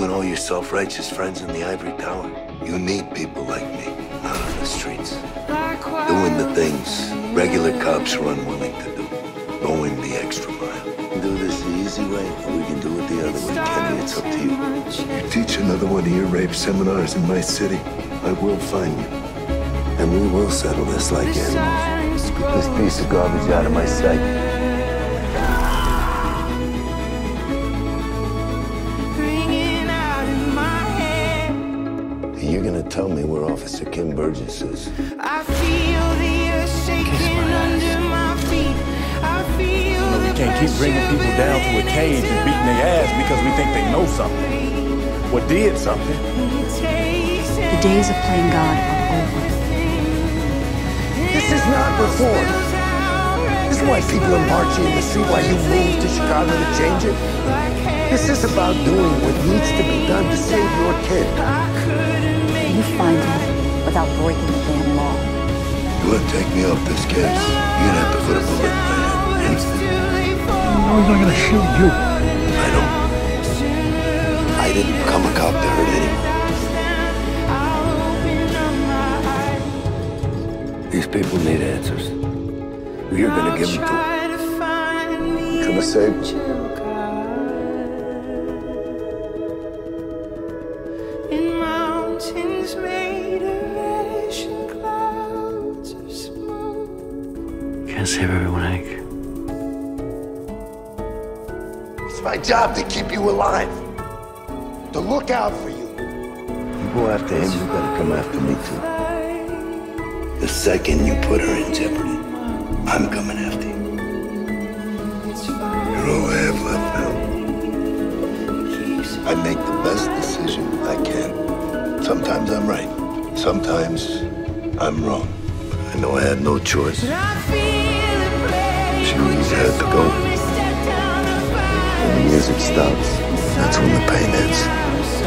you and all your self-righteous friends in the ivory tower. You need people like me out on the streets, doing the things regular cops are unwilling to do, going the extra mile. We can do this the easy way, or we can do it the other way, Kenny. It's up to you. You teach another one of your rape seminars in my city, I will find you. And we will settle this like animals. Get this piece of garbage out of my sight. You're gonna tell me where Officer Kim Burgess is. I feel the earth shaking under my feet. I feel the pressure. We can't keep bringing people down to a cage and beating their ass because we think they know something or did something. The days of playing God are over. This is not reform. This is why people in marching in the street, why you moved to Chicago to change it. This is about doing what needs to be done to save your kid. You find him without breaking the damn law. You wouldn't take me off this case. You'd have to put a bullet in my head. No, he's not gonna shoot you. I don't. I didn't become a cop to hurt anyone. These people need answers. You're gonna give them to them. You're gonna save them. Mountains made of ash and clouds of smoke. Can't save everyone, Hank. It's my job to keep you alive, to look out for you. You go after him, you gotta come after me too. The second you put her in jeopardy, I'm coming after you. You're all I have left now. I make the best decision I can. Sometimes I'm right. Sometimes I'm wrong. I know I had no choice. She had to go. When the music stops, that's when the pain ends.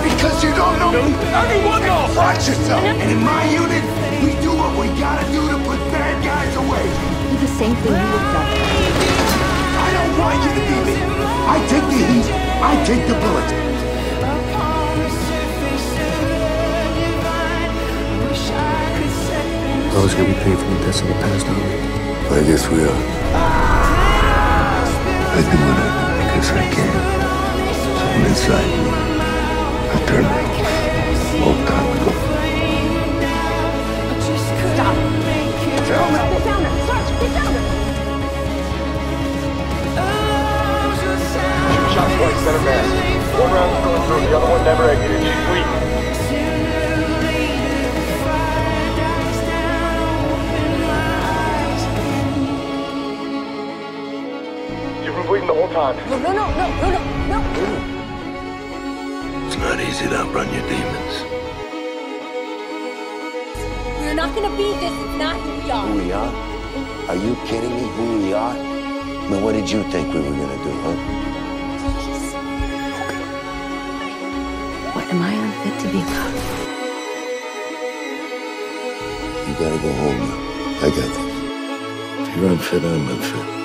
Because you don't know me. Everyone knows. Watch yourself. And in my unit, we do what we gotta do to put bad guys away. Do the same thing you looked up. I don't want you to be me. I take the heat. I take the bullet. I was going to be paid for the deaths of the past, aren't we? I guess we are. I do what I do because I can. Something inside me. I turned it off. A long time ago. Stop. Tell me. Get down there. Sarge, get down there. She was shot twice, center mass. One round was going through, the other one never exited. She's weak. Bleeding the whole time. No. It's not easy to outrun your demons. We're not gonna be this. It's not who we are. Who we are? Are you kidding me? Who we are? I mean, what did you think we were gonna do, huh? Please. Okay. What, am I unfit to be a cop? You gotta go home now. I got this. If you're unfit, I'm unfit.